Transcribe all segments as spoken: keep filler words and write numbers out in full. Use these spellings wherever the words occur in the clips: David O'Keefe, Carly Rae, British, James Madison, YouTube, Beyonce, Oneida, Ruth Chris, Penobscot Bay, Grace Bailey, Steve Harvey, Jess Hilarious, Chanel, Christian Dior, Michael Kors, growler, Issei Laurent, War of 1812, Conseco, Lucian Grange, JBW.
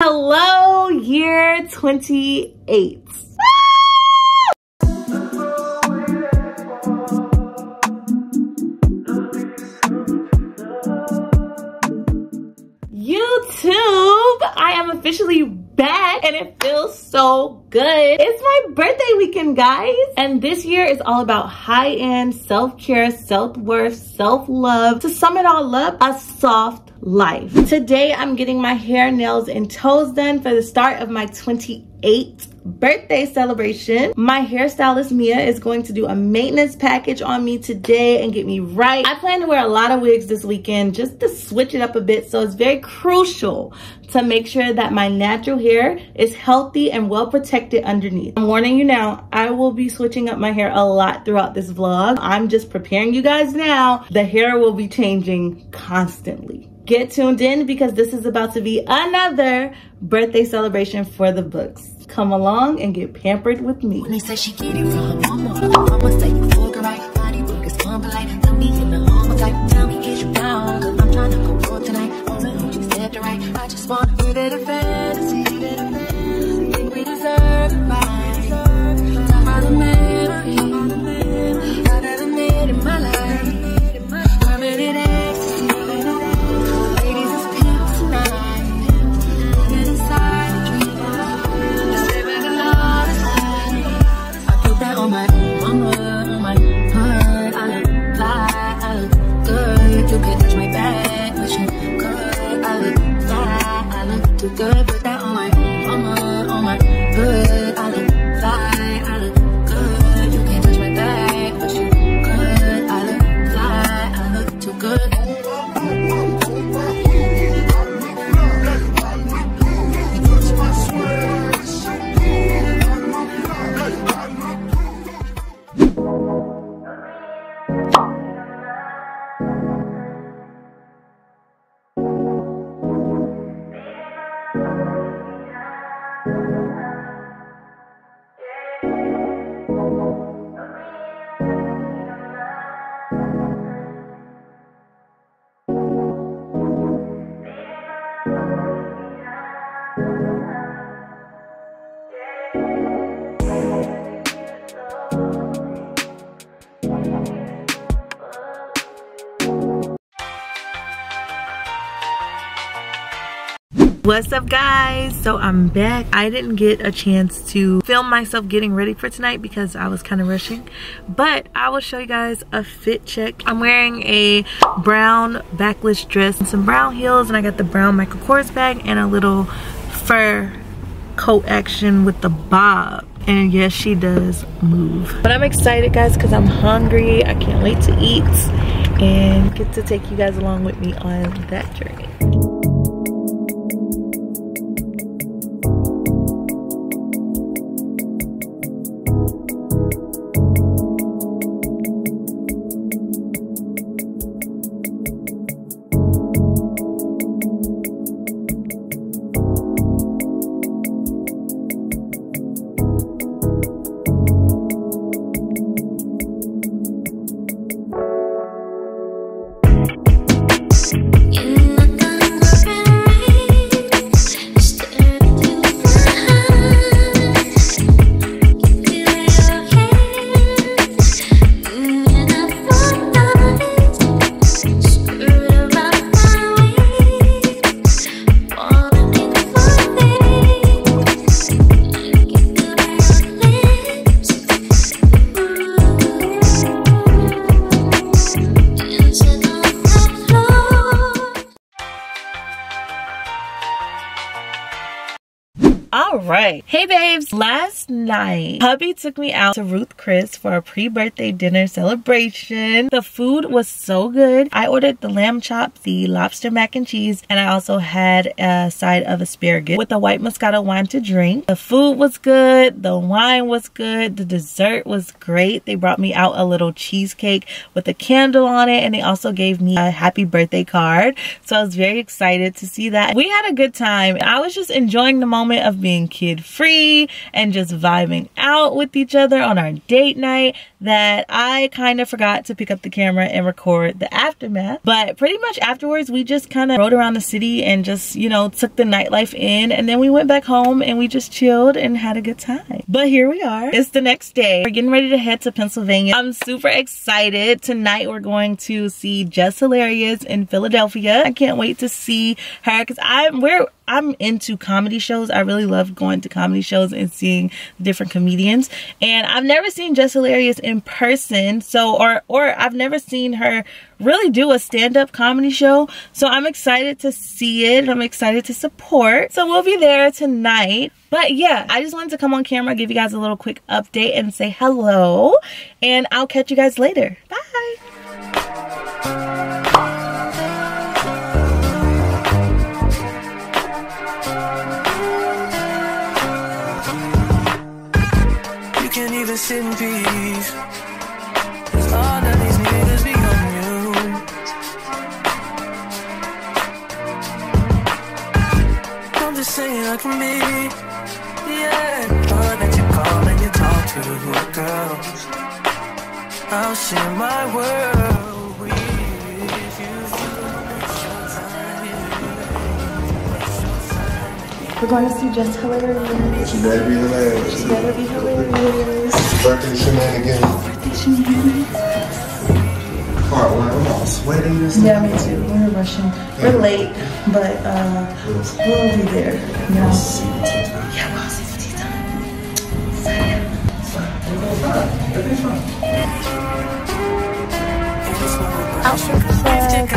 Hello, year twenty-eight. YouTube, I am officially back and it feels so good. It's my birthday weekend, guys, and this year is all about high-end self-care, self-worth, self-love. To sum it all up, a soft life. Today I'm getting my hair, nails, and toes done for the start of my twenty-eighth birthday celebration. My hairstylist Mia is going to do a maintenance package on me today and get me right. I plan to wear a lot of wigs this weekend just to switch it up a bit, so it's very crucial to make sure that my natural hair is healthy and well protected underneath. I'm warning you now, I will be switching up my hair a lot throughout this vlog. I'm just preparing you guys now. The hair will be changing constantly. Get tuned in because this is about to be another birthday celebration for the books. Come along and get pampered with me. When they say she get it from mama, mama say you fuck right, body work is fun, but like, let me in the home, like, tell me is you down, cause I'm trying to go for tonight, only what you said to right, I just wanna give it a fantasy, give it a fantasy, think we deserve it right, deserve it right, talk about the memory, talk about the memory, I've never made in my life, I'm in it ecstasy, ladies is pimp tonight, living inside. Good, put that on my mama, on my hood. I look fly, I look good. You can't touch my thigh, but you could. I look fly, I look too good. What's up, guys? So I'm back. I didn't get a chance to film myself getting ready for tonight because I was kind of rushing, but I will show you guys a fit check. I'm wearing a brown backless dress and some brown heels, and I got the brown Michael Kors bag and a little fur coat action with the bob. And yes, she does move. But I'm excited, guys, because I'm hungry. I can't wait to eat and get to take you guys along with me on that journey. Alright, hey babes, last night hubby took me out to Ruth Chris for a pre-birthday dinner celebration. The food was so good. I ordered the lamb chop, the lobster mac and cheese, and I also had a side of asparagus with a white Moscato wine to drink. The food was good, the wine was good, the dessert was great. They brought me out a little cheesecake with a candle on it, and they also gave me a happy birthday card. So I was very excited to see that. We had a good time. I was just enjoying the moment of love being kid free and just vibing out with each other on our date night that I kind of forgot to pick up the camera and record the aftermath. But pretty much afterwards, we just kind of rode around the city and just, you know, took the nightlife in, and then we went back home and we just chilled and had a good time. But here we are. It's the next day. We're getting ready to head to Pennsylvania. I'm super excited. Tonight we're going to see Jess Hilarious in Philadelphia. I can't wait to see her because I'm we're I'm into comedy shows. I really love going to comedy shows and seeing different comedians. And I've never seen Jess Hilarious in person, so or or I've never seen her really do a stand-up comedy show. So I'm excited to see it. I'm excited to support. So we'll be there tonight. But yeah, I just wanted to come on camera, give you guys a little quick update and say hello. And I'll catch you guys later. Bye. Sit in peace, cause all of these niggas be on you. I'm just saying, like me, yeah. All that you call and you talk to the girls, I'll share my world with you. We're going to see Jess Hilarious. She better be hilarious. She better be hilarious. Birthday shenanigans. Birthday shenanigans. Alright, well, I'm all sweating or something. Yeah, me too. We're rushing. Yeah. We're late, but uh, yes. We'll be there. Yeah, we'll see you time. Yeah, we'll see you time. So, yeah. It's fine. Everything's fine. Everything's fine. I'll take our time to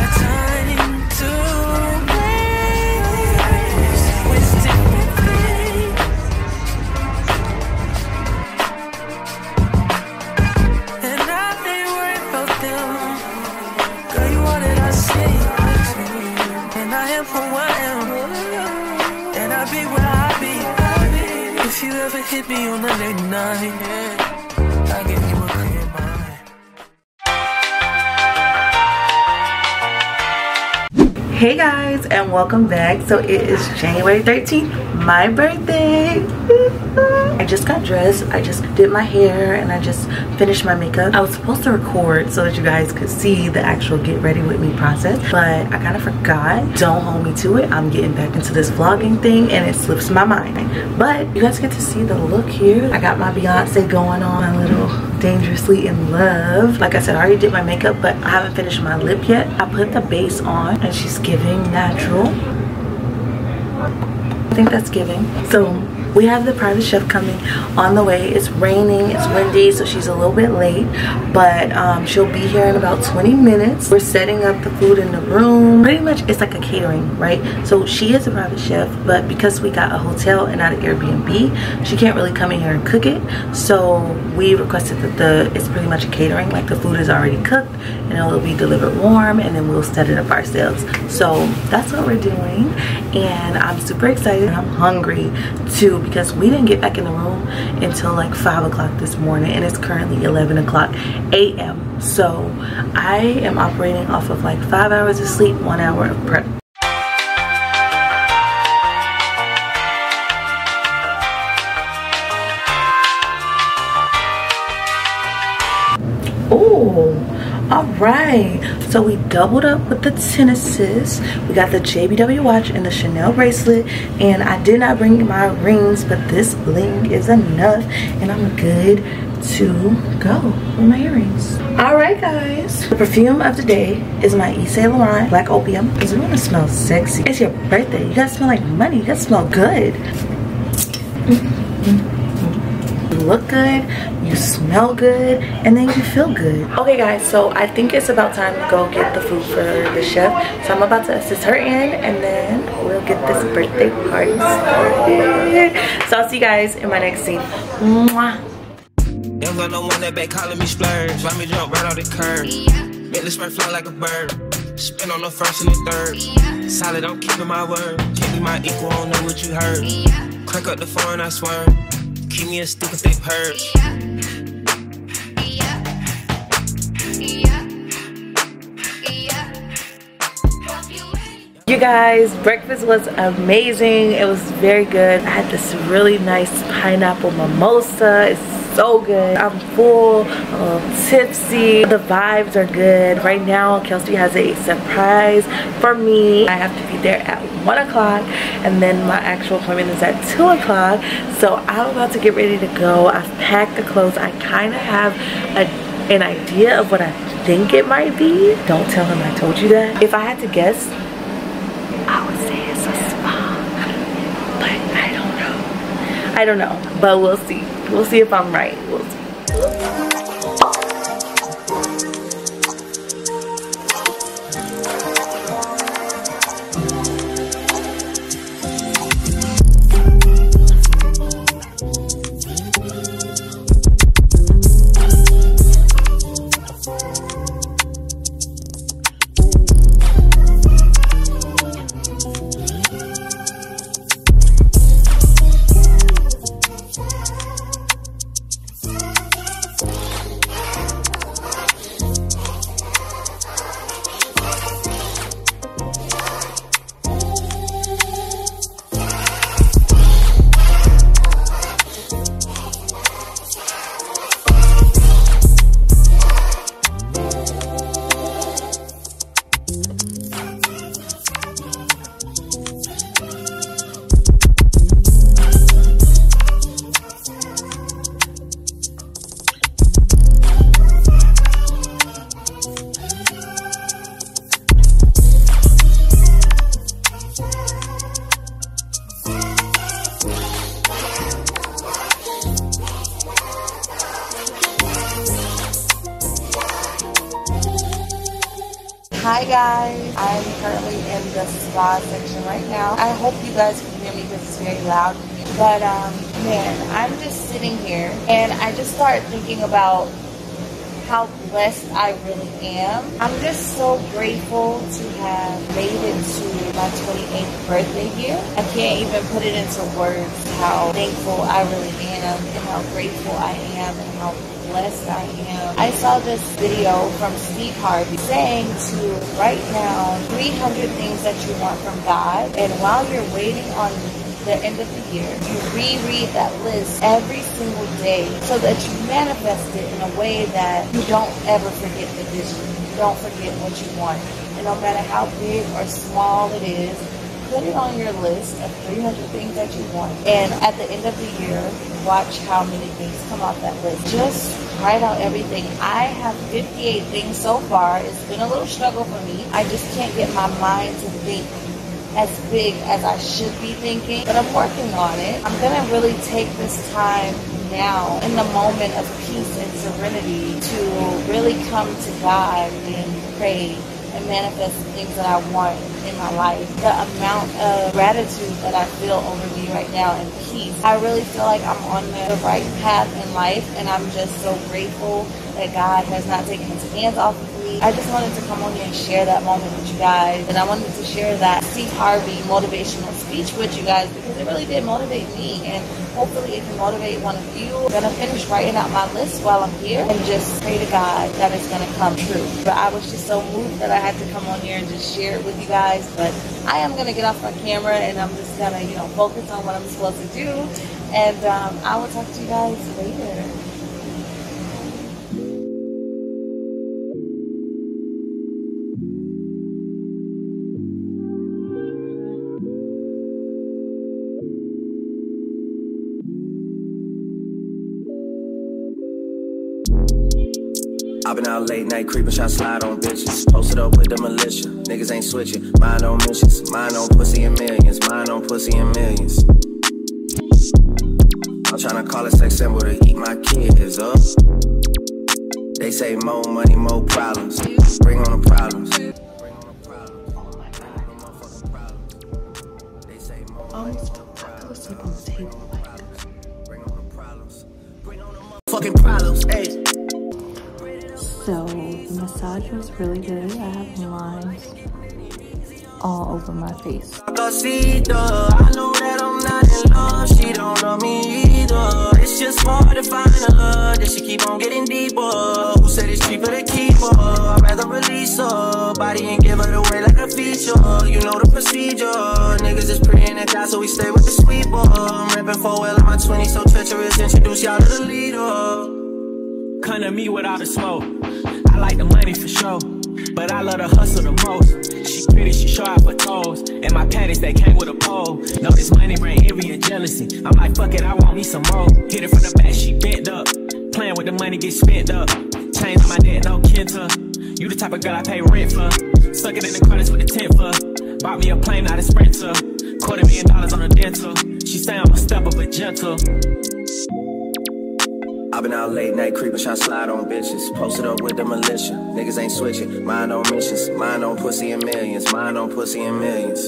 hit me on the late night, yeah. I give you a clear mind. Hey guys, and welcome back. So it is January thirteenth, my birthday. I just got dressed, I just did my hair, and I just finished my makeup. I was supposed to record so that you guys could see the actual get ready with me process, but I kind of forgot. Don't hold me to it. I'm getting back into this vlogging thing and it slips my mind. But you guys get to see the look here. I got my Beyonce going on, my little dangerously in love. Like I said, I already did my makeup, but I haven't finished my lip yet. I put the base on and she's giving natural. I think that's giving. So we have the private chef coming on the way. It's raining, it's windy, so she's a little bit late, but um, she'll be here in about twenty minutes. We're setting up the food in the room. Pretty much it's like a catering, right? So she is a private chef, but because we got a hotel and not an Airbnb, she can't really come in here and cook it. So we requested that the, it's pretty much a catering, like the food is already cooked and it'll be delivered warm and then we'll set it up ourselves. So that's what we're doing. And I'm super excited. I'm hungry too, because we didn't get back in the room until like five o'clock this morning and it's currently eleven o'clock A M So I am operating off of like five hours of sleep, one hour of prep. Alright, so we doubled up with the tennises. We got the J B W watch and the Chanel bracelet. And I did not bring my rings, but this bling is enough. And I'm good to go with my earrings. Alright guys, the perfume of the day is my Issei Laurent Black Opium. Because we want to smell sexy. It's your birthday. You gotta smell like money. You gotta smell good. Mm-hmm. You look good, you smell good, and then you feel good. Okay guys, so I think it's about time to go get the food for the chef. So I'm about to assist her in, and then we'll get this birthday party started. So I'll see you guys in my next scene. Mwah. Young girl don't want that back calling me splurge. Let me jump right out the curb. Make the spray fly like a bird. Spin on the first and the third. Solid, I'm keeping my word. Can't be my equal, I don't know what you heard. Crack up the phone, I swear. Keep me a stick cause they purge. Yeah. Yeah. Yeah. Yeah. You guys, breakfast was amazing. It was very good. I had this really nice pineapple mimosa. It's so good. I'm full, I'm tipsy. The vibes are good. Right now, Kelsey has a surprise for me. I have to be there at one o'clock, and then my actual appointment is at two o'clock. So I'm about to get ready to go. I've packed the clothes. I kind of have a an idea of what I think it might be. Don't tell him I told you that. If I had to guess, I would say it's a spa, but I don't know. I don't know, but we'll see. We'll see if I'm right. We'll see. Hi guys, I'm currently in the spa section right now. I hope you guys can hear me because it's very loud. But um, man, I'm just sitting here and I just started thinking about how blessed I really am. I'm just so grateful to have made it to my twenty-eighth birthday year. I can't even put it into words how thankful I really am and how grateful I am and how blessed I am. I saw this video from Steve Harvey saying to write down three hundred things that you want from God, and while you're waiting on the end of the year, you reread that list every single day so that you manifest it in a way that you don't ever forget the vision. You don't forget what you want. And no matter how big or small it is, put it on your list of three hundred things that you want. And at the end of the year, watch how many things come off that list. Just write out everything. I have fifty-eight things so far. It's been a little struggle for me. I just can't get my mind to think as big as I should be thinking, but I'm working on it. I'm gonna really take this time now in the moment of peace and serenity to really come to God and pray and manifest the things that I want in my life. The amount of gratitude that I feel over me right now and peace, I really feel like I'm on the right path in life, and I'm just so grateful that God has not taken his hands off of me. I just wanted to come on here and share that moment with you guys, and I wanted to share that Steve Harvey motivational speech with you guys because it really did motivate me, and hopefully it can motivate one of you. I'm gonna finish writing out my list while I'm here and just pray to God that it's gonna come true. But I was just so moved that I had to come on here and just share it with you guys. But I am gonna get off my camera and I'm just gonna, you know, focus on what I'm supposed to do, and um, I will talk to you guys later. I've been out late night creepin', shot slide on bitches. Posted up with the militia, niggas ain't switching. Mind on missions, mind on pussy and millions. Mind on pussy and millions. I'm tryna call it sex symbol to eat my kids up. They say more money, more problems. Bring on the problems. Bring on the problems. Oh my God. They say more money, more problems. Bring on the problems. Bring on the fucking problems, ayy. So the massage was really good. I have lines all over my face. I know that I'm not in love. She don't love me either. It's just hard to find a love that she keep on getting deeper. Who said it's cheaper to keep her? I'd rather release her body and give her away like a feature. You know the procedure. guy, so we stay with the sweet boy. I'm rapping for well in my twenties, so treacherous. Introduce y'all to the leader. Come to me without the smoke. I like the money for sure, but I love the hustle the most. She pretty, she sharp for toes, and my panties they came with a pole. Know this money bring envy and jealousy. I'm like fuck it, I want me some more. Hit it from the back, she bent up. Playing with the money, get spent up. Chains on my neck, no kinter. You the type of girl I pay rent for. Suck it in the credits with the tent for. Bought me a plane, not a sprinter. Quarter million dollars on a dental. She say I'm a stepper, but gentle. I've been out late night creepin', shot slide on bitches. Posted up with the militia. Niggas ain't switching. Mind on missions. Mind on pussy and millions. Mind on pussy and millions.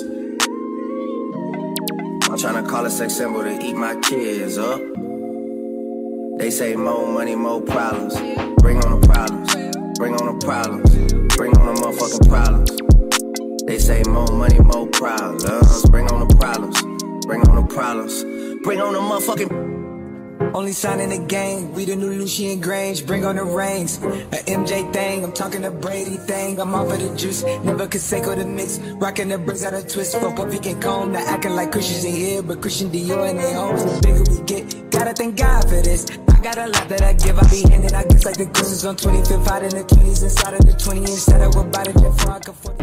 I'm tryna call a sex symbol to eat my kids up. They say more money, more problems. Bring on the problems. Bring on the problems. Bring on the motherfucking problems. They say more money, more problems. Bring on the problems. Bring on the problems. Bring on the motherfucking. Only sign in the game, we the new Lucian Grange, bring on the reins. A M J thing, I'm talking a Brady thing, I'm off of the juice, never Conseco the mix. Rocking the bricks out of twist, fuck what we can comb. Now acting like Christians in here, but Christian Dior in their homes. The bigger we get, gotta thank God for this. I got a lot that I give, I be handing, I guess like the Christians on twenty-fifth, out in the twenties, inside of the twenty, inside of what body, just for I can fuck.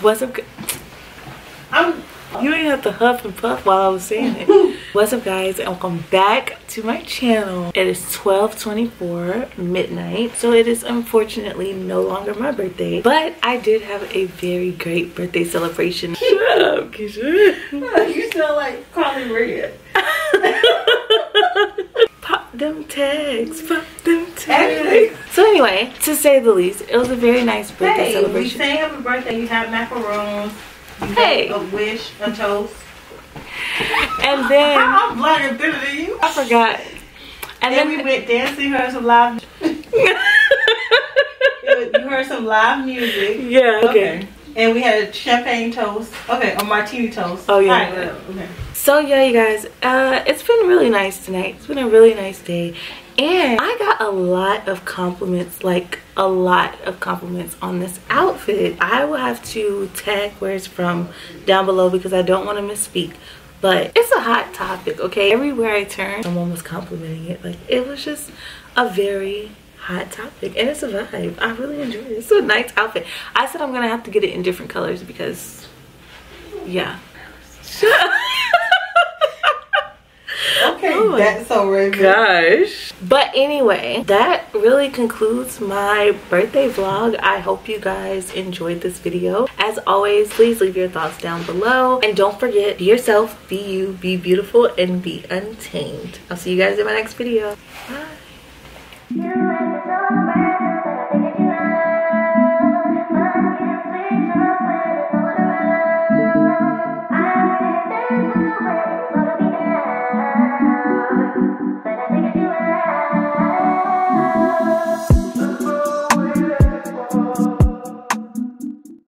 What's up? I'm, you didn't have to huff and puff while I was saying it. What's up, guys? And welcome back to my channel. It is twelve twenty-four midnight, so it is unfortunately no longer my birthday. But I did have a very great birthday celebration. Shut up, Keisha. You sound like Carly Rae. Pop them tags, pop them tags. Actually. So anyway, to say the least, it was a very nice birthday hey, celebration. Hey, we say happy birthday, you have macaroons, you hey. a wish, a toast. And then... I'm bloody bitter than you. I forgot. And then, then we went dancing, heard some live... You heard some live music. Yeah, okay. okay. And we had a champagne toast. Okay, a martini toast. Oh, yeah. Right, yeah. Okay. So yeah, you guys, uh, it's been really nice tonight. It's been a really nice day. And I got a lot of compliments, like a lot of compliments on this outfit. I will have to tag where it's from down below because I don't want to misspeak. But it's a hot topic, okay? Everywhere I turn, someone was complimenting it. Like, it was just a very... hot topic, and it's a vibe. I really enjoy it. It's a nice outfit. I said I'm gonna have to get it in different colors because, yeah. Okay, oh that's so rude. Gosh. But anyway, that really concludes my birthday vlog. I hope you guys enjoyed this video. As always, please leave your thoughts down below, and don't forget: be yourself, be you, be beautiful, and be untamed. I'll see you guys in my next video. Bye. Yeah.